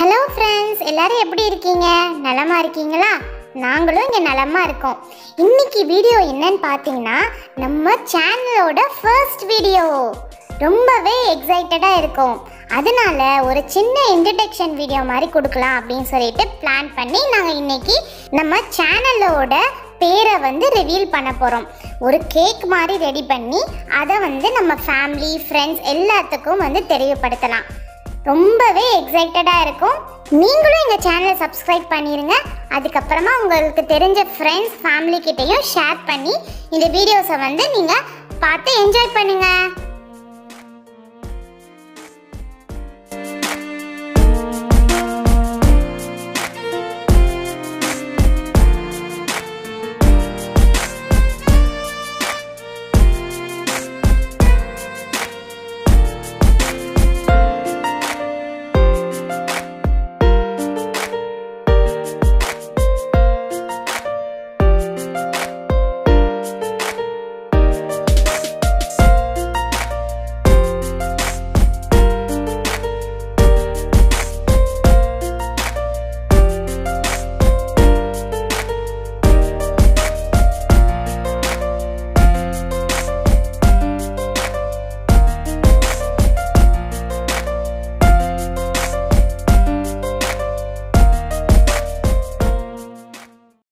hello friends எல்லாரும் எப்படி இருக்கீங்க நலமா இருக்கீங்களா நாங்களும் இங்க நலமா இருக்கோம் இன்னைக்கு வீடியோ என்னன்னு பாத்தீங்கன்னா நம்ம சேனலோட ஃபர்ஸ்ட் வீடியோ ரொம்பவே எக்ஸைட்டடா இருக்கோம் அதனால ஒரு சின்ன இன்ட்ரோடக்ஷன் வீடியோ மாதிரி கொடுக்கலாம் அப்படினு சொல்லிட்டு பிளான் பண்ணி நாங்க இன்னைக்கு நம்ம சேனலோட பேரை வந்து ரிவீல் பண்ண போறோம் ஒரு கேக் மாதிரி ரெடி பண்ணி அத வந்து நம்ம ஃபேமிலி फ्रेंड्स எல்லாத்துக்கும் வந்து தெரியப்படுத்தலாம் ரொம்பவே எக்ஸைட்டடா இருக்கும் நீங்களும் இந்த சேனலை சப்ஸ்கிரைப் பண்ணிருங்க அதுக்கு அப்புறமா உங்களுக்கு தெரிஞ்ச फ्रेंड्स ஃபேமிலி கிட்டயும் ஷேர் பண்ணி இந்த வீடியோஸை வந்து நீங்க பார்த்து என்ஜாய் பண்ணுங்க